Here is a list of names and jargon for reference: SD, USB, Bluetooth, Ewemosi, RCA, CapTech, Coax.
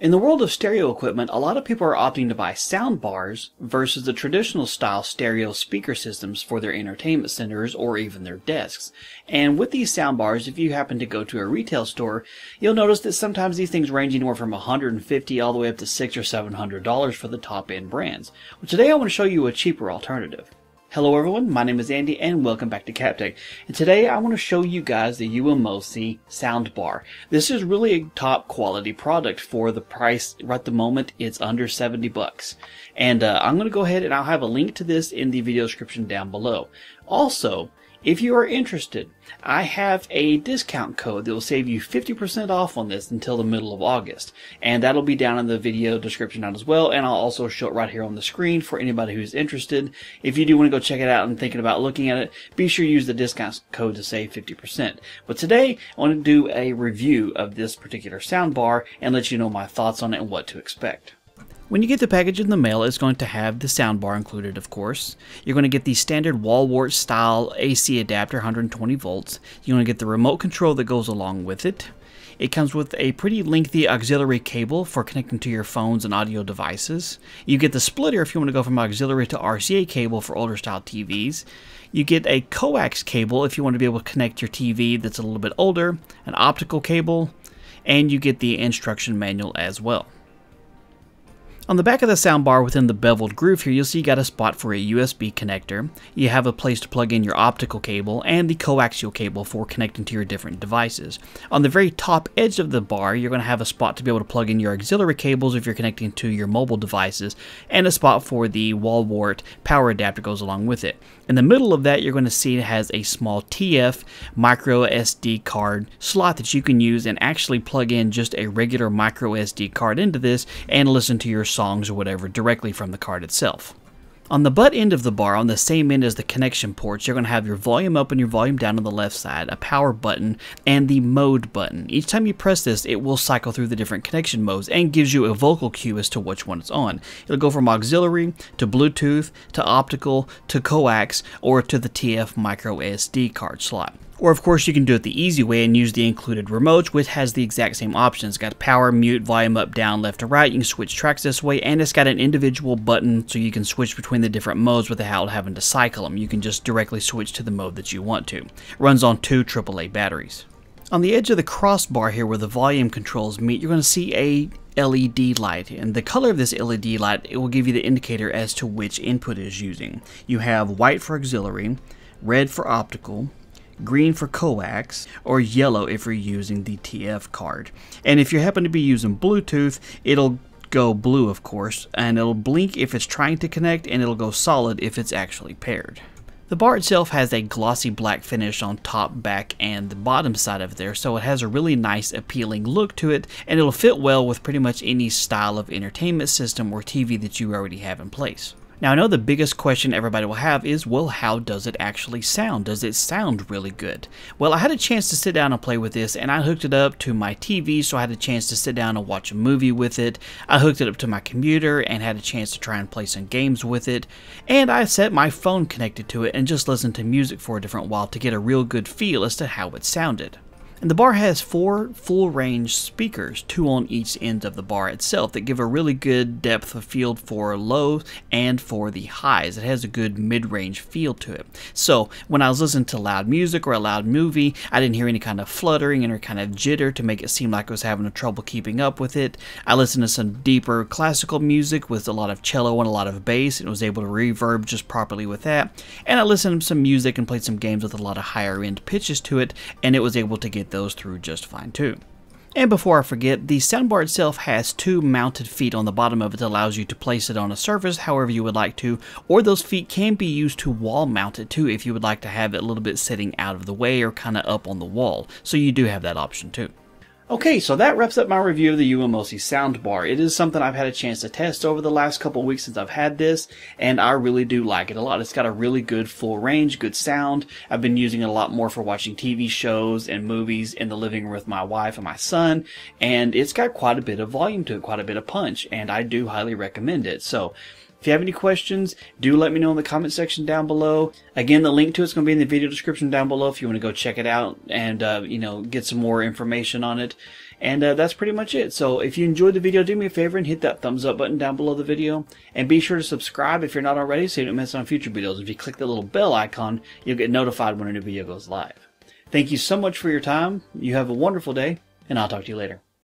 In the world of stereo equipment, a lot of people are opting to buy sound bars versus the traditional style stereo speaker systems for their entertainment centers or even their desks. And with these sound bars, if you happen to go to a retail store, you'll notice that sometimes these things range anywhere from $150 all the way up to $600 or $700 for the top end brands. Well, today I want to show you a cheaper alternative. Hello everyone, my name is Andy and welcome back to CapTech. And today I want to show you guys the Ewemosi soundbar. This is really a top quality product for the price right at the moment. It's under 70 bucks. And I'm going to go ahead and I'll have a link to this in the video description down below. Also, if you are interested, I have a discount code that will save you 50% off on this until the middle of August. And that'll be down in the video description down as well. And I'll also show it right here on the screen for anybody who's interested. If you do want to go check it out and thinking about looking at it, be sure you use the discount code to save 50%. But today, I want to do a review of this particular soundbar and let you know my thoughts on it and what to expect. When you get the package in the mail, it's going to have the soundbar included, of course. You're going to get the standard wall wart style AC adapter, 120 volts. You're going to get the remote control that goes along with it. It comes with a pretty lengthy auxiliary cable for connecting to your phones and audio devices. You get the splitter if you want to go from auxiliary to RCA cable for older style TVs. You get a coax cable if you want to be able to connect your TV that's a little bit older, an optical cable, and you get the instruction manual as well. On the back of the soundbar within the beveled groove here, you'll see you got a spot for a USB connector. You have a place to plug in your optical cable and the coaxial cable for connecting to your different devices. On the very top edge of the bar, you're going to have a spot to be able to plug in your auxiliary cables if you're connecting to your mobile devices, and a spot for the wall wart power adapter goes along with it. In the middle of that, you're going to see it has a small TF micro SD card slot that you can use and actually plug in just a regular micro SD card into this and listen to your songs or whatever directly from the card itself. On the butt end of the bar, on the same end as the connection ports, you're going to have your volume up and your volume down on the left side, a power button, and the mode button. Each time you press this, it will cycle through the different connection modes and gives you a vocal cue as to which one it's on. It'll go from auxiliary to Bluetooth to optical to coax or to the TF micro SD card slot. Or of course you can do it the easy way and use the included remote, which has the exact same options. It's got power, mute, volume up, down, left to right. You can switch tracks this way, and it's got an individual button so you can switch between the different modes without having to cycle them. You can just directly switch to the mode that you want to. It runs on 2 AAA batteries. On the edge of the crossbar here where the volume controls meet, you're going to see a LED light, and the color of this LED light, it will give you the indicator as to which input it is using. You have white for auxiliary, red for optical, green for coax, or yellow if you're using the TF card. And if you happen to be using Bluetooth, it'll go blue, of course, and it'll blink if it's trying to connect, and it'll go solid if it's actually paired. The bar itself has a glossy black finish on top, back, and the bottom side of there, so it has a really nice appealing look to it, and it'll fit well with pretty much any style of entertainment system or TV that you already have in place. Now I know the biggest question everybody will have is, well, how does it actually sound? Does it sound really good? Well, I had a chance to sit down and play with this, and I hooked it up to my TV, so I had a chance to sit down and watch a movie with it. I hooked it up to my computer and had a chance to try and play some games with it. And I set my phone connected to it and just listened to music for a different while to get a real good feel as to how it sounded. And the bar has 4 full range speakers, 2 on each end of the bar itself, that give a really good depth of field for lows and for the highs. It has a good mid-range feel to it. So when I was listening to loud music or a loud movie, I didn't hear any kind of fluttering or kind of jitter to make it seem like I was having trouble keeping up with it. I listened to some deeper classical music with a lot of cello and a lot of bass, and was able to reverb just properly with that. And I listened to some music and played some games with a lot of higher end pitches to it, and it was able to get those through just fine too. And before I forget, the soundbar itself has 2 mounted feet on the bottom of it that allows you to place it on a surface however you would like to, or those feet can be used to wall mount it too if you would like to have it a little bit sitting out of the way or kind of up on the wall, so you do have that option too. Okay, so that wraps up my review of the Ewemosi soundbar. It is something I've had a chance to test over the last couple weeks since I've had this, and I really do like it a lot. It's got a really good full range, good sound. I've been using it a lot more for watching TV shows and movies in the living room with my wife and my son, and it's got quite a bit of volume to it, quite a bit of punch, and I do highly recommend it. So, if you have any questions, do let me know in the comment section down below. Again, the link to it's going to be in the video description down below if you want to go check it out and get some more information on it. And that's pretty much it. So if you enjoyed the video, do me a favor and hit that thumbs up button down below the video. And be sure to subscribe if you're not already so you don't miss out on future videos. If you click the little bell icon, you'll get notified when a new video goes live. Thank you so much for your time. You have a wonderful day, and I'll talk to you later.